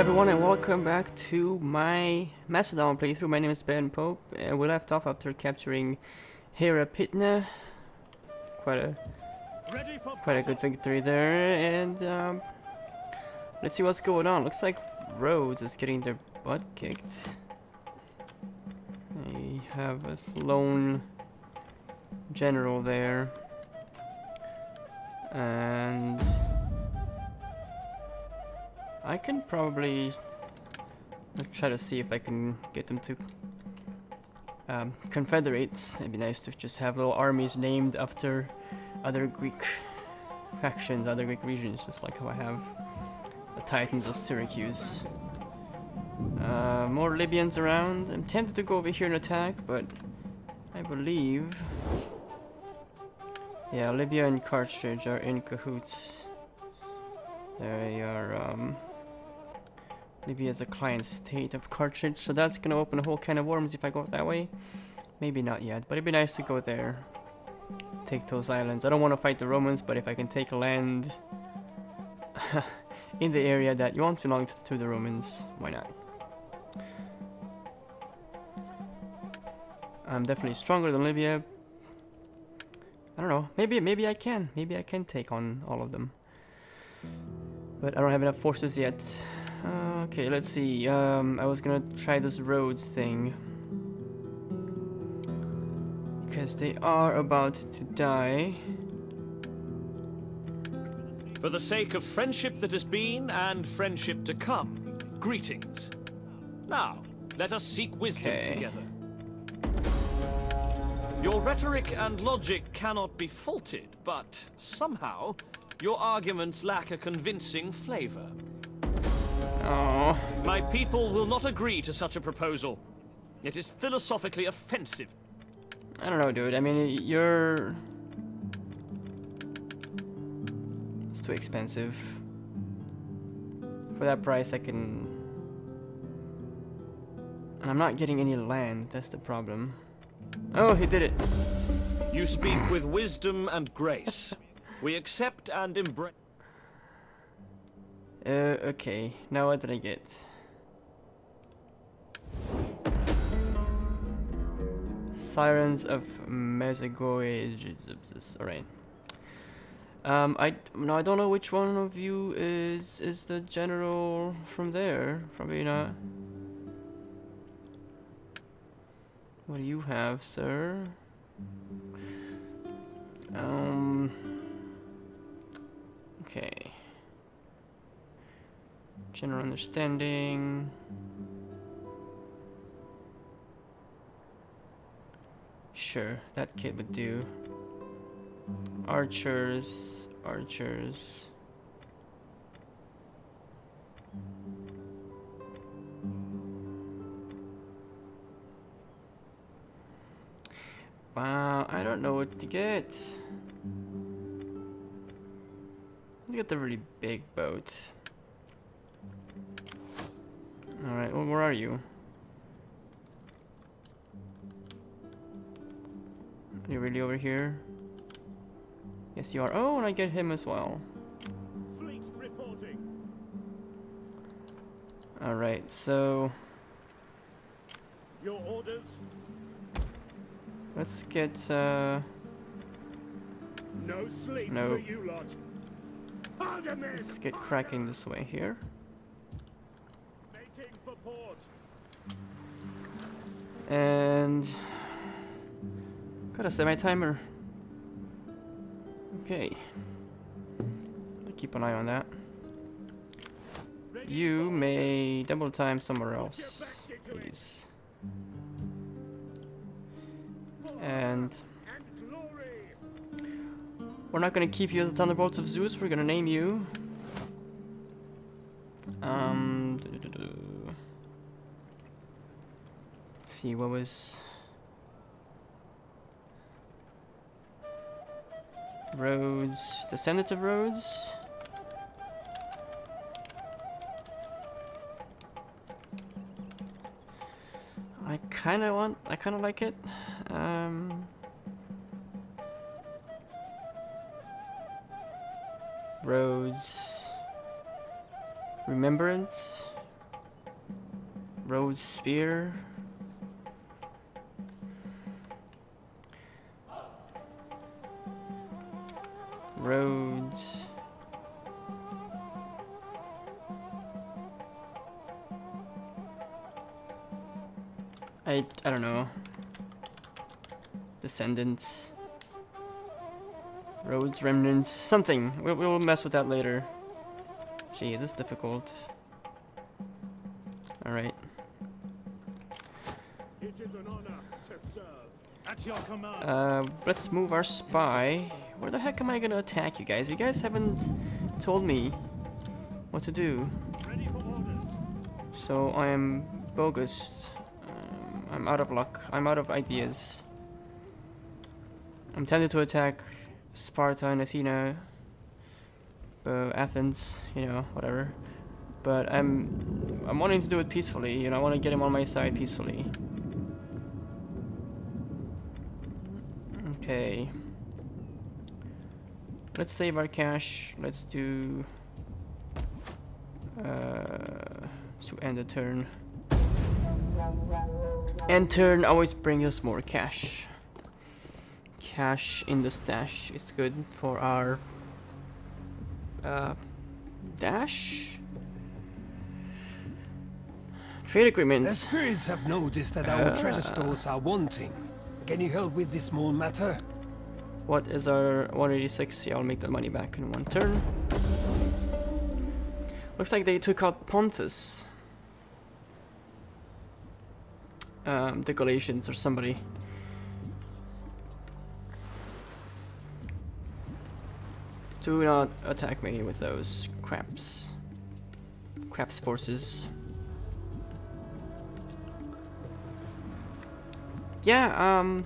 everyone, and welcome back to my Macedon playthrough. My name is Ben Pope, and we left off after capturing Hera Pitna. Quite a good victory there, and let's see what's going on. Looks like Rhodes is getting their butt kicked. They have a lone general there, and I can probably try to see if I can get them to confederate. It'd be nice to just have little armies named after other Greek factions, other Greek regions, just like how I have the Titans of Syracuse. More Libyans around. I'm tempted to go over here and attack, but I believe... yeah, Libya and Carthage are in cahoots. They are... Libya is a client state of Carthage, so that's gonna open a whole can of worms if I go that way. Maybe not yet, but it'd be nice to go there. Take those islands. I don't want to fight the Romans, but if I can take land in the area that once belonged to the Romans, why not? I'm definitely stronger than Libya. I don't know. Maybe I can. Maybe I can take on all of them. But I don't have enough forces yet. Okay, let's see. I was gonna try this Rhodes thing, because they are about to die. For the sake of friendship that has been and friendship to come, greetings. Now, let us seek wisdom together. Your rhetoric and logic cannot be faulted, but somehow your arguments lack a convincing flavor. Oh. My people will not agree to such a proposal. It is philosophically offensive. I don't know, dude. I mean, you're... it's too expensive. For that price, I can... and I'm not getting any land. That's the problem. Oh, he did it. You speak with wisdom and grace. We accept and embrace... okay, now what did I get? Sirens of Mesogoy. Alright. I don't know which one of you is the general from there. Probably not. What do you have, sir? Okay. General understanding. Sure, that kid would do. Archers. Wow, I don't know what to get. Let's get the really big boat. Alright, well, where are you? Are you really over here? Yes, you are. Oh, and I get him as well. Fleet reporting. Alright, so... your orders. Let's get, no sleep for you lot. Pardon me. Let's get cracking this way here. Making for port. And... gotta set my timer. Okay. Keep an eye on that. You may double time somewhere else, please. And we're not gonna keep you as the Thunderbolts of Zeus. We're gonna name you. Let's see what was. Rhodes, descendant of Rhodes. I kind of like it. Rhodes, remembrance, Rhodes spear. Rhodes. I don't know. Descendants. Rhodes, remnants, something. We'll mess with that later. Gee, is this difficult? Alright. Let's move our spy. Where the heck am I gonna attack you guys? You guys haven't told me what to do. So I am bogus. I'm out of luck. I'm out of ideas. I'm tempted to attack Sparta and Athena, Athens, you know, whatever. But I'm wanting to do it peacefully, you know, I want to get him on my side peacefully. Okay. Let's save our cash. Let's do to end the turn. End turn always brings us more cash. Cash in the stash is good for our dash. Trade agreements. The spirits have noticed that our treasure stores are wanting. Can you help with this small matter? What is our 186? Yeah, I'll make that money back in one turn. Looks like they took out Pontus. The Galatians or somebody. Do not attack me with those craps. Craps forces. Yeah,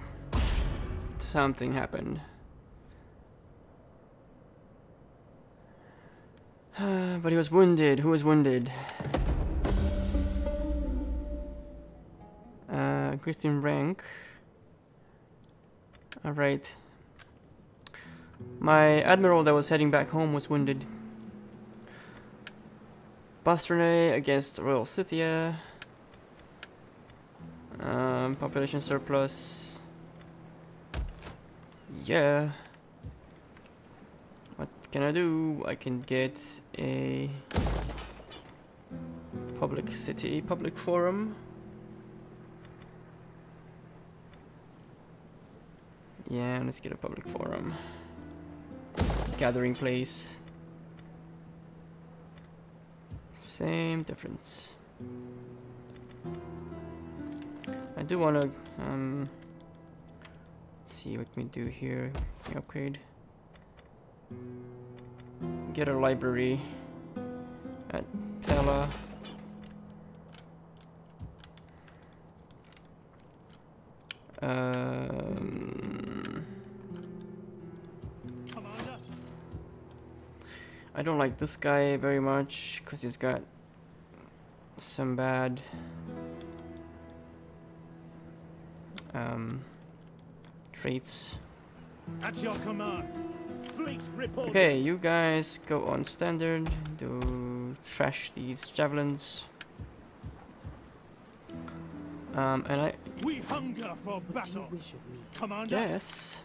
something happened. But he was wounded. Who was wounded? Christian rank. Alright. My admiral that was heading back home was wounded. Bastranae against Royal Scythia. Population surplus. Yeah. What can I do? I can get a public city, public forum. Yeah, let's get a public forum. Gathering place. Same difference. I do want to see what we do here. Upgrade. Get a library at Pella. I don't like this guy very much because he's got some bad traits. At your command. Fleet report. Okay, you guys go on standard to trash these javelins. And I. We hunger for battle. Commander. Yes.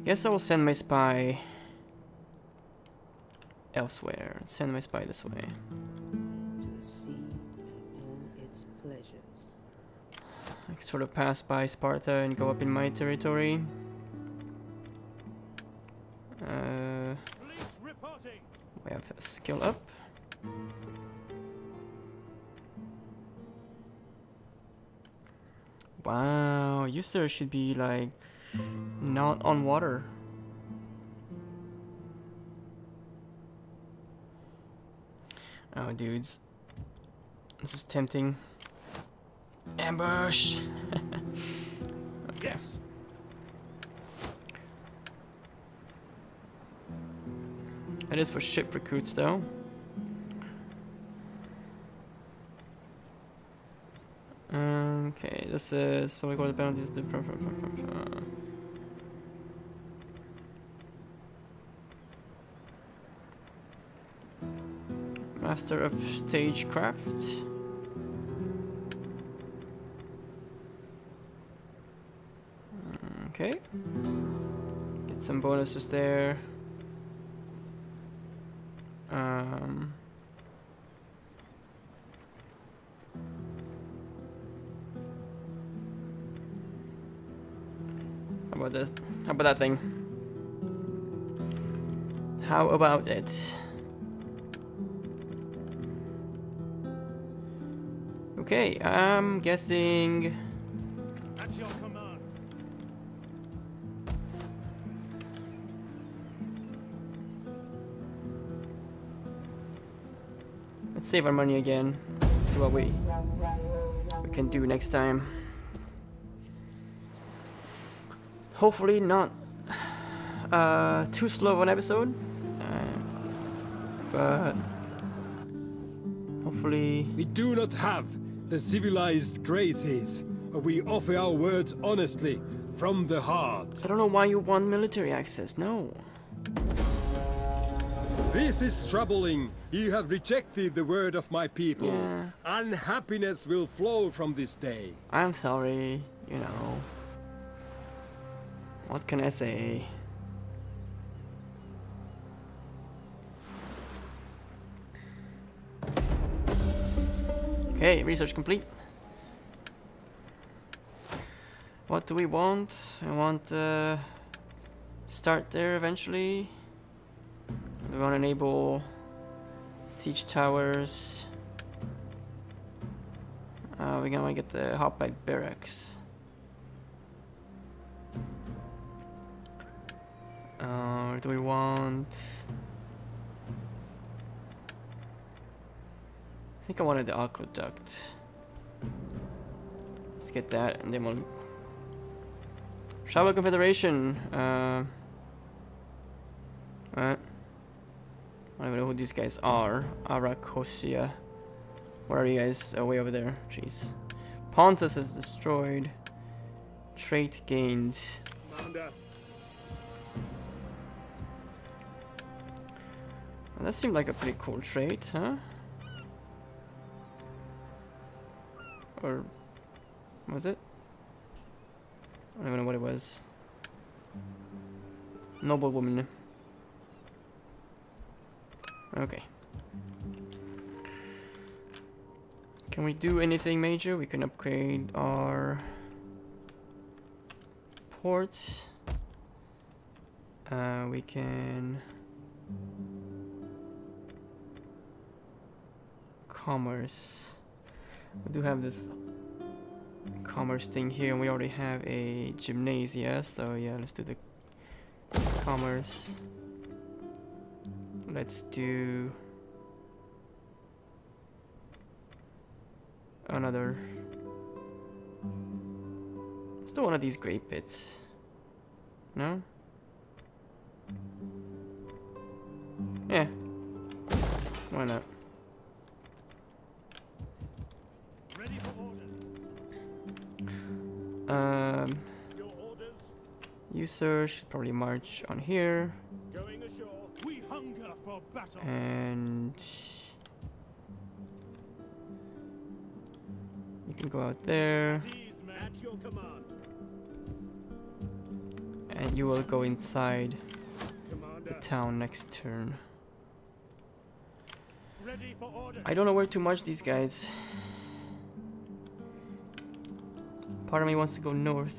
I guess I will send my spy elsewhere. Let's send my spy this way. To the sea and all its pleasures. I can sort of pass by Sparta and go up in my territory. We have a skill up. Wow, you sir should be like not on water. Oh, dudes. This is tempting. Ambush! Okay. Yes. That is for ship recruits, though. Okay, this is probably what the penalties do. master of stagecraft. Okay. Get some bonuses there. How about this? How about that thing? How about it? Okay, I'm guessing. That's your command. Let's save our money again. Let's see what we can do next time. Hopefully not too slow of an episode, but hopefully we do not have the civilized graces. We offer our words honestly from the heart. I don't know why you want military access. No. This is troubling. You have rejected the word of my people. Yeah. Unhappiness will flow from this day. I'm sorry, you know. What can I say? Okay, research complete. What do we want? I want to start there eventually. We want to enable siege towers. We're gonna get the hotback barracks. Or do we want... I think I wanted the aqueduct. Let's get that and then we'll... Tribal Confederation! What? I don't even know who these guys are. Arachosia. Where are you guys? Oh, way over there. Jeez. Pontus is destroyed. Trait gained. That seemed like a pretty cool trait, huh? Or was it? I don't even know what it was. Noble woman. Okay. Can we do anything major? We can upgrade our port. We can. Commerce. We do have this commerce thing here, and we already have a gymnasia, so yeah, let's do the commerce. Let's do another. Let's do one of these grape bits. No? Yeah. Why not? User should probably march on here. Going ashore, we hunger for battle. And you can go out there. At your command. And you will go inside the town next turn. Ready for orders. I don't know where to march these guys. Part of me wants to go north.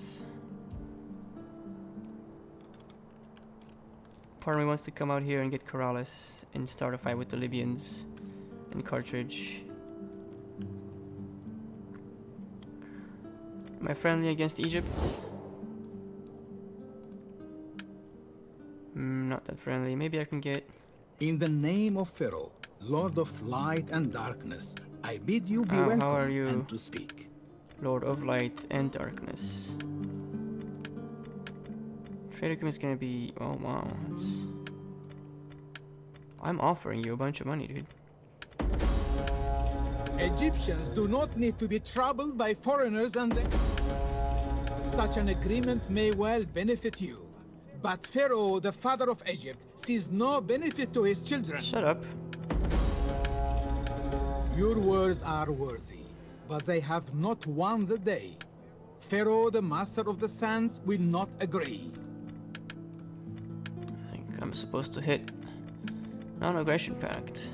Part of me wants to come out here and get Corralis and start a fight with the Libyans and Carthage. Am I friendly against Egypt? Not that friendly. Maybe I can get... In the name of Pharaoh, Lord of Light and Darkness, I bid you be welcome. How are you? And to speak. Lord of Light and Darkness. Trader is gonna be. Oh wow! That's, I'm offering you a bunch of money, dude. Egyptians do not need to be troubled by foreigners, and such an agreement may well benefit you. But Pharaoh, the father of Egypt, sees no benefit to his children. Shut up. Your words are worthy, but they have not won the day. Pharaoh, the master of the sands, will not agree. I think I'm supposed to hit non-aggression pact.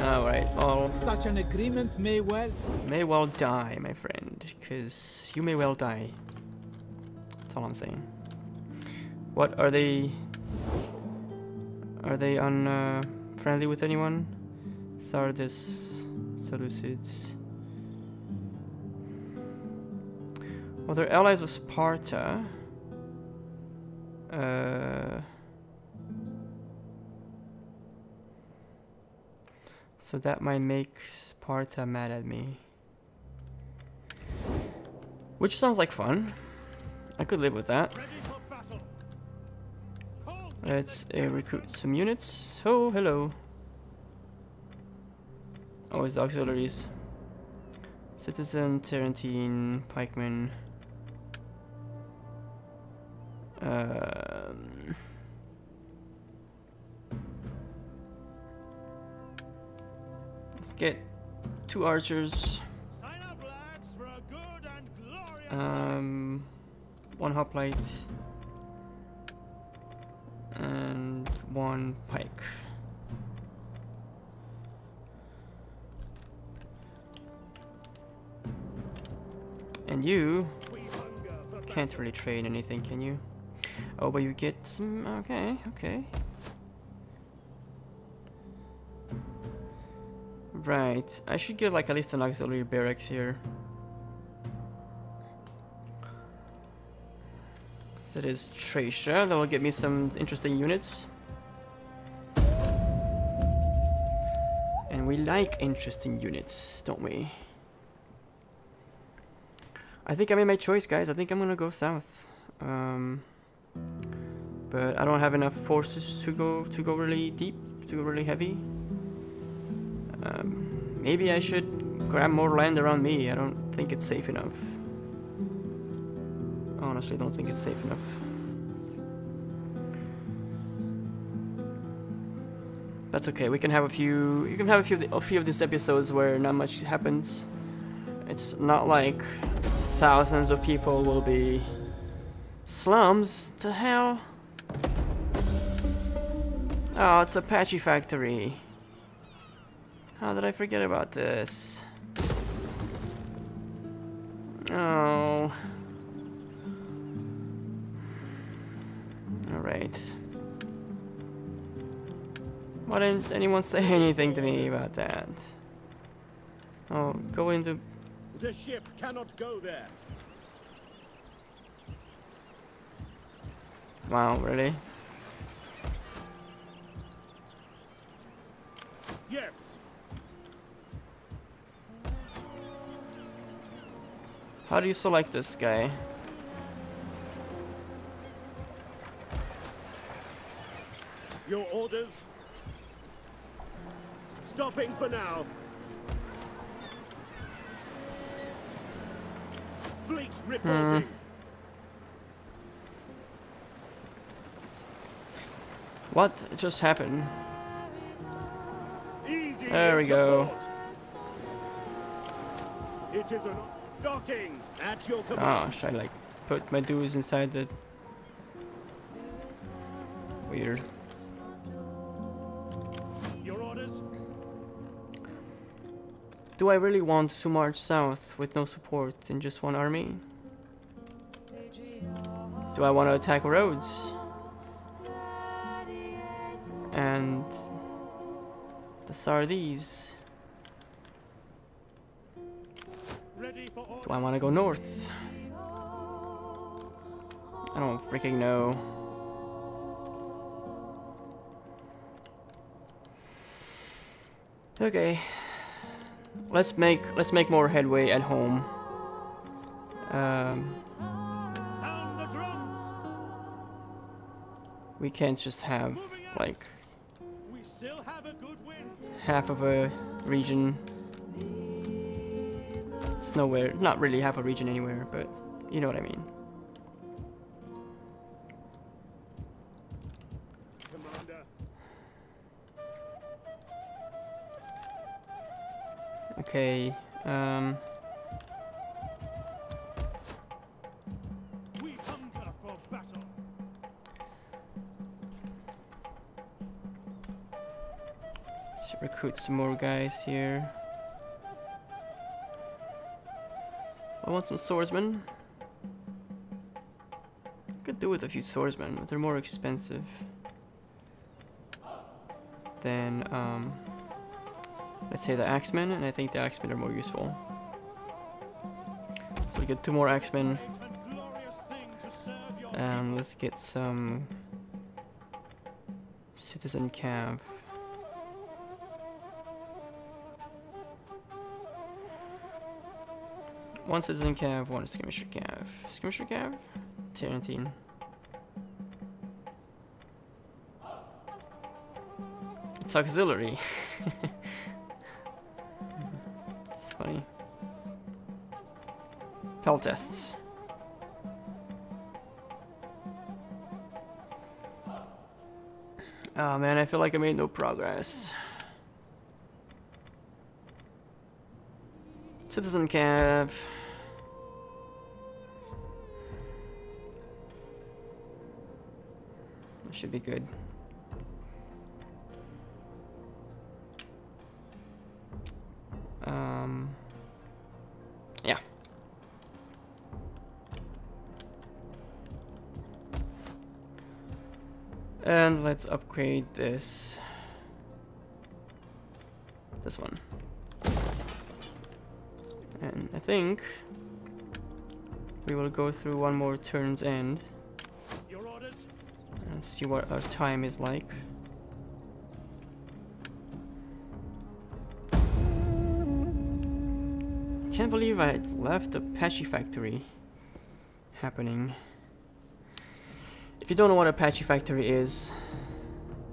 Alright, all... Such an agreement may well die, my friend, because you may well die. That's all I'm saying. What, are they... Are they friendly with anyone? Sardis, Seleucids. Well, they're allies of Sparta. So that might make Sparta mad at me. Which sounds like fun. I could live with that. Let's recruit some units. Oh, hello. Oh, it's the auxiliaries. Citizen, Tarantine, pikemen. Let's get 2 archers. 1 hoplite. And 1 pike. And you can't really train anything, can you? Oh, but you get some... Okay, okay. Right, I should get like at least an auxiliary barracks here. That is Tracia. That will get me some interesting units. And we like interesting units, don't we? I think I made my choice, guys. I think I'm gonna go south. But I don't have enough forces to go really deep, to go really heavy. Maybe I should grab more land around me. I don't think it's safe enough. Honestly, I don't think it's safe enough. That's okay. We can have a few. You can have a few of these episodes where not much happens. It's not like thousands of people will be slums to hell. Oh, it's a patchy factory. How did I forget about this? Oh. Alright. Why didn't anyone say anything to me about that? Oh, go into... The ship cannot go there. Wow, really? Yes. How do you select this guy? Your orders. Stopping for now. Fleet reporting. What just happened? Easy, there we go. It is a docking at your command. Oh, should I like put my dudes inside the weird? Do I really want to march south with no support and just 1 army? Do I want to attack Rhodes? And the Sardis? Do I want to go north? I don't freaking know. Okay. Let's make more headway at home. Sound the drums. We can't just have like we still have a good wind. Half of a region. It's nowhere, not really half a region anywhere, but you know what I mean. Commander. Okay. We hunger for battle. Let's recruit some more guys here. I want some swordsmen. Could do with a few swordsmen, but they're more expensive than let's say the axemen, and I think the axemen are more useful. So we get 2 more axemen. Let's get some citizen calf. One citizen calf, one skirmisher calf. Skirmisher calf? Tarantine. It's auxiliary. It's funny. Pell tests. Oh man, I feel like I made no progress. Citizen camp. That should be good. Yeah. And let's upgrade this. This one. And I think we will go through one more turn's end. Let's see what our time is like. Can't believe I left the patchy factory happening. If you don't know what a patchy factory is,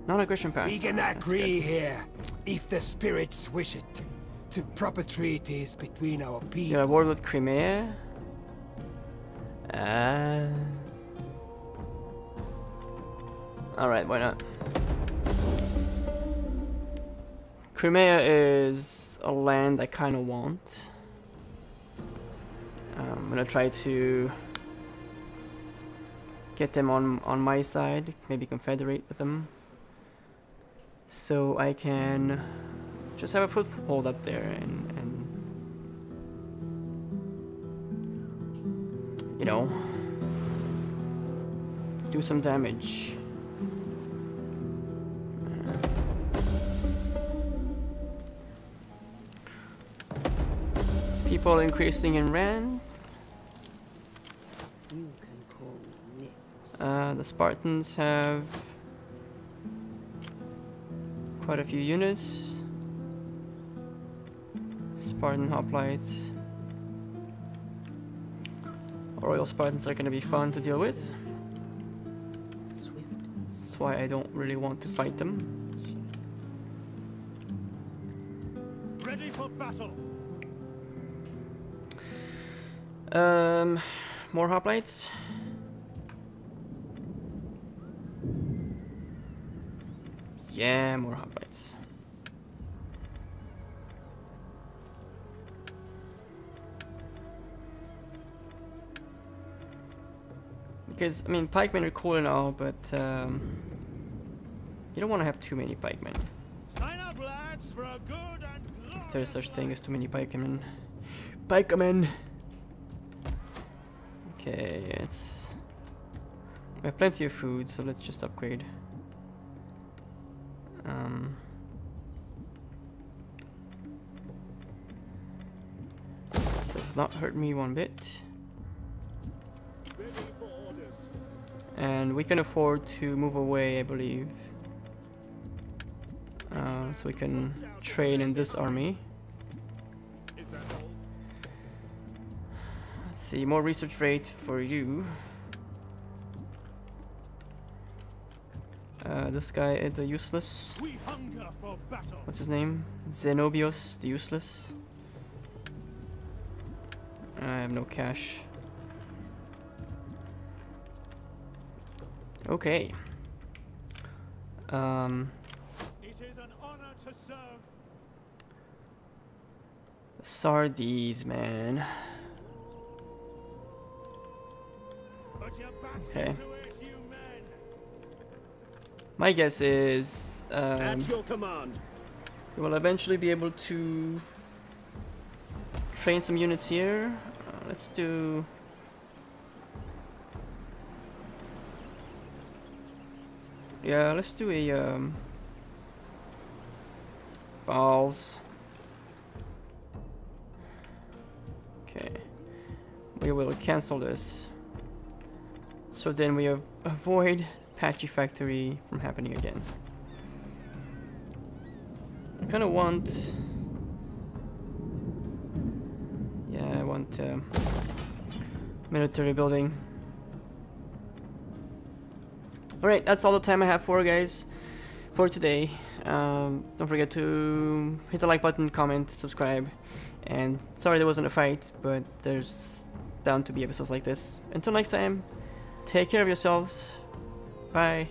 non-aggression pact. We can agree here if the spirits wish it. To proper treaties between our people. You're at war with Crimea? Alright, why not? Crimea is a land I kind of want. I'm gonna try to get them on my side, maybe confederate with them, so I can just have a foothold up there and you know, do some damage. People increasing in rank. The Spartans have quite a few units. Spartan hoplites. Royal Spartans are gonna be fun to deal with. That's why I don't really want to fight them. Ready for battle. More hoplites. Yeah, more hoplites. Because, I mean, pikemen are cool and all, but you don't want to have too many pikemen. Sign up, lads, for a good and if there's such thing as too many pikemen. Pikemen! Okay, it's... we have plenty of food, so let's just upgrade. Does not hurt me one bit. And we can afford to move away, I believe. So we can train in this army. Let's see, more research rate for you. This guy is the useless. What's his name? Zenobios, the useless. I have no cash. Okay. It is an honor to serve. The Sardis, man. Okay. My guess is we will eventually be able to train some units here. Let's do. Yeah, let's do a balls. Okay, we will cancel this. So then we avoid Patchy Factory from happening again. I kind of want. Yeah, I want military building. Alright, that's all the time I have for guys for today. Don't forget to hit the like button, comment, subscribe, and sorry there wasn't a fight, but there's bound to be episodes like this. Until next time, take care of yourselves. Bye.